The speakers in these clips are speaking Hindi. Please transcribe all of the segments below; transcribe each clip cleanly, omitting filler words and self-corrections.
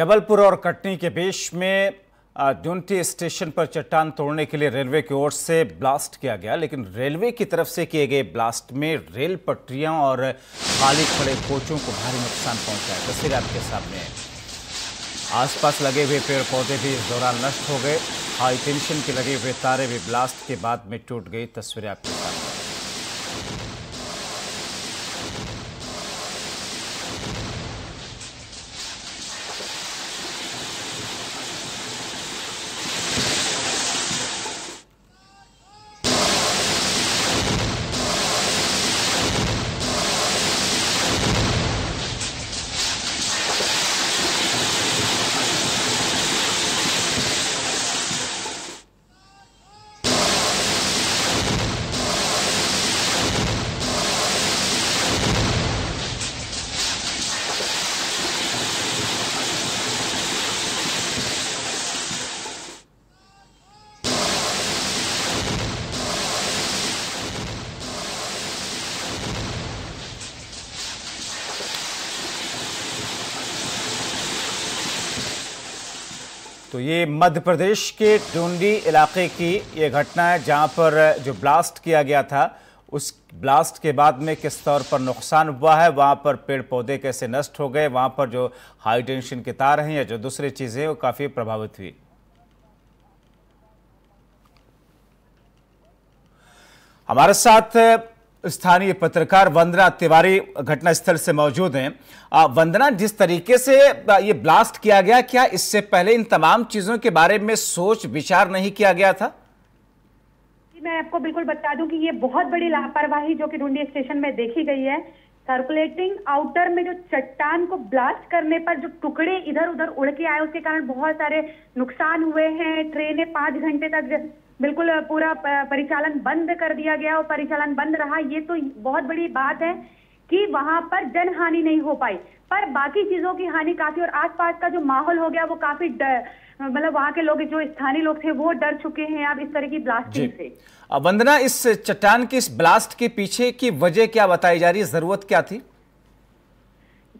जबलपुर और कटनी के बीच में दुंदी स्टेशन पर चट्टान तोड़ने के लिए रेलवे की ओर से ब्लास्ट किया गया, लेकिन रेलवे की तरफ से किए गए ब्लास्ट में रेल पटरियां और खाली खड़े कोचों को भारी नुकसान पहुंचा। तस्वीर आपके सामने है। आसपास लगे हुए पेड़ पौधे भी इस दौरान नष्ट हो गए। हाई टेंशन के लगे हुए तारे भी ब्लास्ट के बाद में टूट गई। तस्वीरें आपके सामने। तो ये मध्य प्रदेश के दुंदी इलाके की ये घटना है, जहां पर जो ब्लास्ट किया गया था उस ब्लास्ट के बाद में किस तौर पर नुकसान हुआ है, वहां पर पेड़ पौधे कैसे नष्ट हो गए, वहां पर जो हाई टेंशन के तार हैं या जो दूसरी चीज़ें हैं वो काफ़ी प्रभावित हुई। हमारे साथ स्थानीय पत्रकार वंदना तिवारी घटनास्थल से मौजूद हैं। वंदना, जिस तरीके से ये ब्लास्ट किया गया, क्या इससे पहले इन तमाम चीजों के बारे में सोच विचार नहीं किया गया था? मैं आपको बिल्कुल बता दूं कि ये बहुत बड़ी लापरवाही जो कि दुंदी स्टेशन में देखी गई है। सर्कुलेटिंग आउटर में जो चट्टान को ब्लास्ट करने पर जो टुकड़े इधर उधर उड़ के आए, उसके कारण बहुत सारे नुकसान हुए हैं। ट्रेनें 5 घंटे तक बिल्कुल पूरा परिचालन बंद कर दिया गया और परिचालन बंद रहा। ये तो बहुत बड़ी बात है कि वहां पर जन हानि नहीं हो पाई, पर बाकी चीजों की हानि काफी, और आसपास का जो माहौल हो गया वो काफी मतलब वहां के लोग, जो स्थानीय लोग थे, वो डर चुके हैं अब इस तरह की ब्लास्टिंग से। वंदना, इस चट्टान के इस ब्लास्ट के पीछे की वजह क्या बताई जा रही है, जरूरत क्या थी?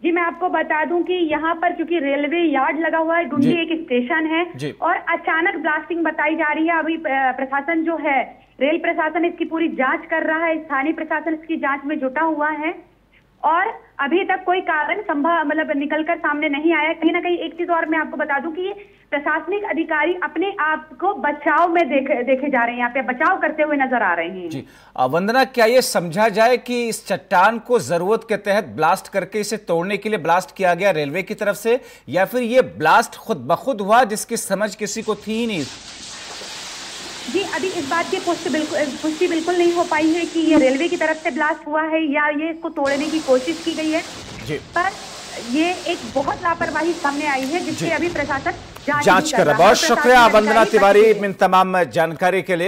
जी, मैं आपको बता दूं कि यहाँ पर चूंकि रेलवे यार्ड लगा हुआ है, दुंदी एक स्टेशन है, और अचानक ब्लास्टिंग बताई जा रही है। अभी प्रशासन जो है, रेल प्रशासन इसकी पूरी जांच कर रहा है, स्थानीय प्रशासन इसकी जांच में जुटा हुआ है, और अभी तक कोई कारण संभव मतलब निकलकर सामने नहीं आया। कहीं ना कहीं एक चीज और मैं आपको बता दूं कि प्रशासनिक अधिकारी अपने आप को बचाव में देखे जा रहे हैं, यहाँ पे बचाव करते हुए नजर आ रहे हैं। जी वंदना, क्या ये समझा जाए कि इस चट्टान को जरूरत के तहत ब्लास्ट करके इसे तोड़ने के लिए ब्लास्ट किया गया रेलवे की तरफ से, या फिर ये ब्लास्ट खुद बखुद हुआ जिसकी समझ किसी को थी ही नहीं? जी, अभी इस बात की पुष्टि बिल्कुल नहीं हो पाई है कि ये रेलवे की तरफ से ब्लास्ट हुआ है या ये इसको तोड़ने की कोशिश की गई है जी। पर ये एक बहुत लापरवाही सामने आई है जिसकी अभी प्रशासन जांच कर रहा है। बहुत शुक्रिया वंदना तिवारी इन तमाम जानकारी के लिए।